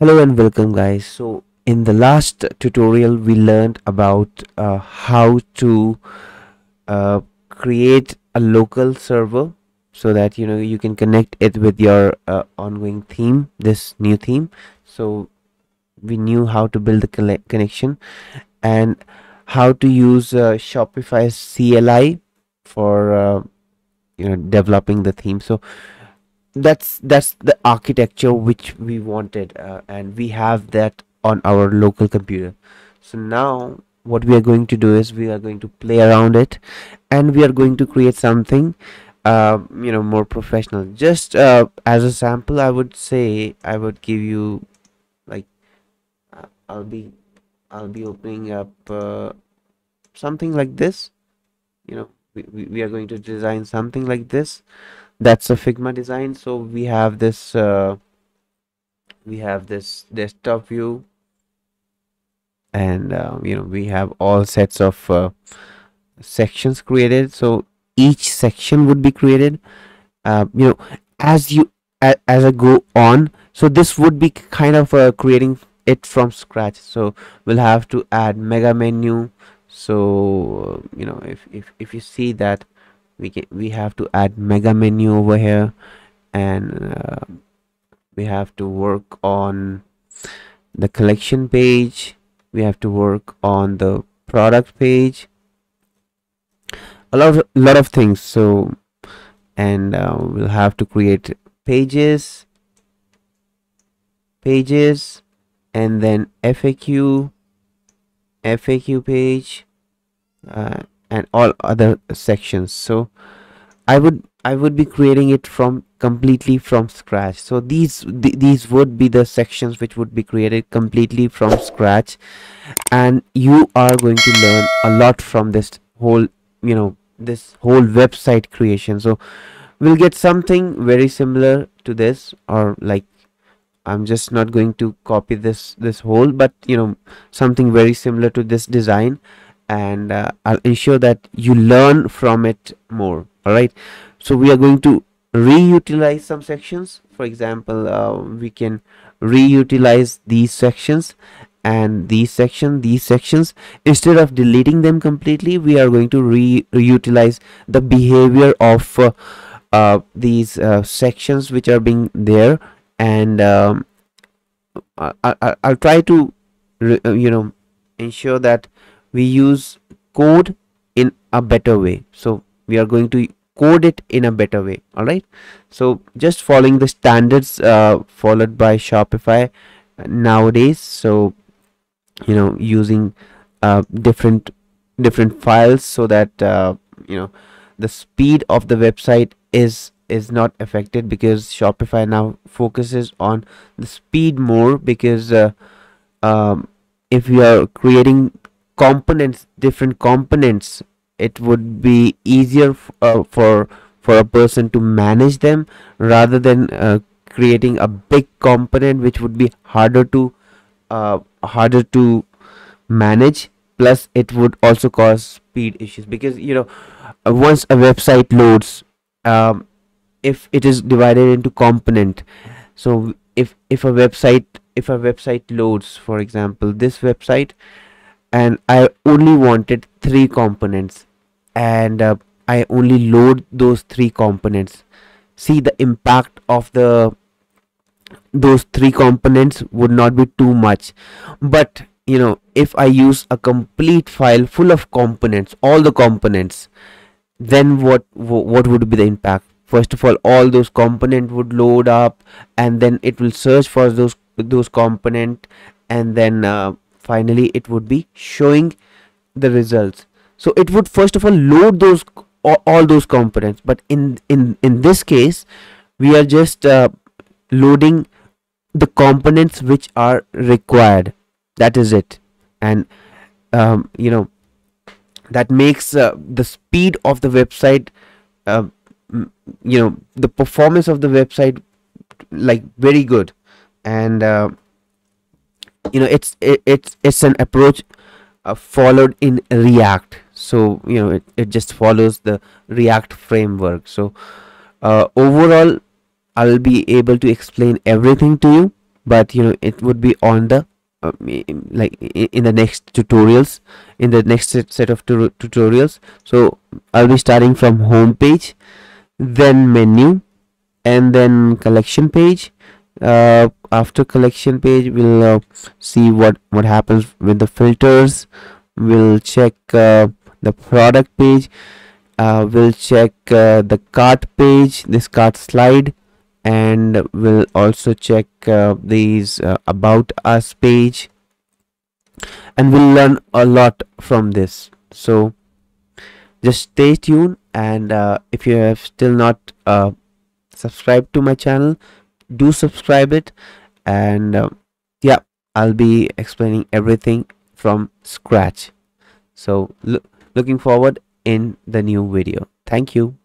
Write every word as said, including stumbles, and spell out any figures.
Hello and welcome guys. So in the last tutorial we learned about uh, how to uh, create a local server so that you know you can connect it with your uh, ongoing theme, this new theme. So we knew how to build the connection and how to use uh, Shopify C L I for uh, you know developing the theme. So that's that's the architecture which we wanted, uh, and we have that on our local computer. So now what we are going to do is we are going to play around it, and we are going to create something uh, you know more professional. Just uh, as a sample, I would say I would give you like I'll be I'll be opening up uh, something like this. You know we, we, we are going to design something like this. That's a Figma design. So we have this uh, we have this desktop view, and uh, you know we have all sets of uh, sections created. So each section would be created uh, you know as you as, as I go on. So this would be kind of uh, creating it from scratch. So we'll have to add mega menu. So you know if if, if you see that we can we have to add mega menu over here, and uh, we have to work on the collection page, we have to work on the product page, a lot of, lot of things. So and uh, we'll have to create pages pages and then F A Q F A Q page uh, and all other sections. So I would I would be creating it from completely from scratch. So these th these would be the sections which would be created completely from scratch, and you are going to learn a lot from this whole you know this whole website creation. So we'll get something very similar to this, or like I'm just not going to copy this this whole, but you know something very similar to this design. And uh, I'll ensure that you learn from it more. All right, so we are going to reutilize some sections. For example, uh, we can reutilize these sections and these section these sections. Instead of deleting them completely, we are going to re reutilize the behavior of uh, uh, these uh, sections which are being there. And um, I, I, I'll try to re you know ensure that we use code in a better way. So we are going to code it in a better way. All right, so just following the standards uh, followed by Shopify nowadays. So you know using uh, different different files so that uh, you know the speed of the website is is not affected, because Shopify now focuses on the speed more, because uh, um, if you are creating components, different components, it would be easier uh, for for a person to manage them, rather than uh, creating a big component which would be harder to uh, harder to manage. Plus it would also cause speed issues, because you know once a website loads, um, if it is divided into component, so if if a website if a website loads, for example this website, and I only wanted three components, and uh, I only load those three components. See, the impact of the those three components would not be too much. But you know if I use a complete file full of components, all the components, then what what would be the impact? First of all, all those components would load up, and then it will search for those those component, and then uh, finally it would be showing the results. So it would first of all load those all, all those components, but in in in this case we are just uh, loading the components which are required. That is it. And um, you know that makes uh, the speed of the website, uh, you know the performance of the website, like very good. And uh, you know it's it, it's it's an approach uh, followed in React. So you know it, it just follows the React framework. So uh, overall I'll be able to explain everything to you, but you know, it would be on the uh, like in the next tutorials, in the next set of tutorials. So I'll be starting from home page, then menu, and then collection page. Uh, after collection page, we'll uh, see what what happens with the filters. We'll check uh, the product page. Uh, we'll check uh, the cart page, this cart slide, and we'll also check uh, these uh, about us page, and we'll learn a lot from this. So just stay tuned, and uh, if you have still not uh, subscribed to my channel, do subscribe it. And uh, yeah, I'll be explaining everything from scratch. So lo- looking forward in the new video. Thank you.